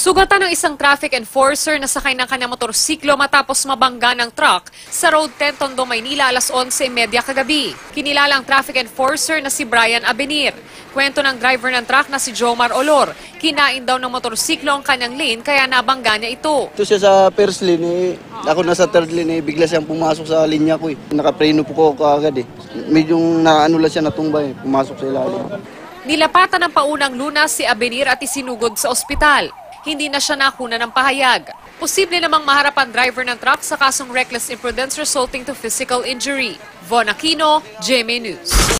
Sugatan ng isang traffic enforcer na sakay ng kanyang motorsiklo matapos mabangga ng truck sa Road 10 Tondo, Manila alas 11:30 kagabi. Kinilala ang traffic enforcer na si Brian Abenir. Kwento ng driver ng truck na si Jomar Olor, kinain daw ng motorsiklo ang kanyang lane kaya nabangga niya ito. Ito siya sa first lane, ako nasa third lane, bigla siyang pumasok sa linya ko. Nakapreno po ko kaagad. Medyong naanula siya, natumba, pumasok sa ilalim. Nilapatan ng paunang lunas si Abenir at isinugod sa ospital. Hindi na siya nakuna ng pahayag. Posible namang maharap ang driver ng truck sa kasong reckless imprudence resulting to physical injury. Von Aquino, GMA News.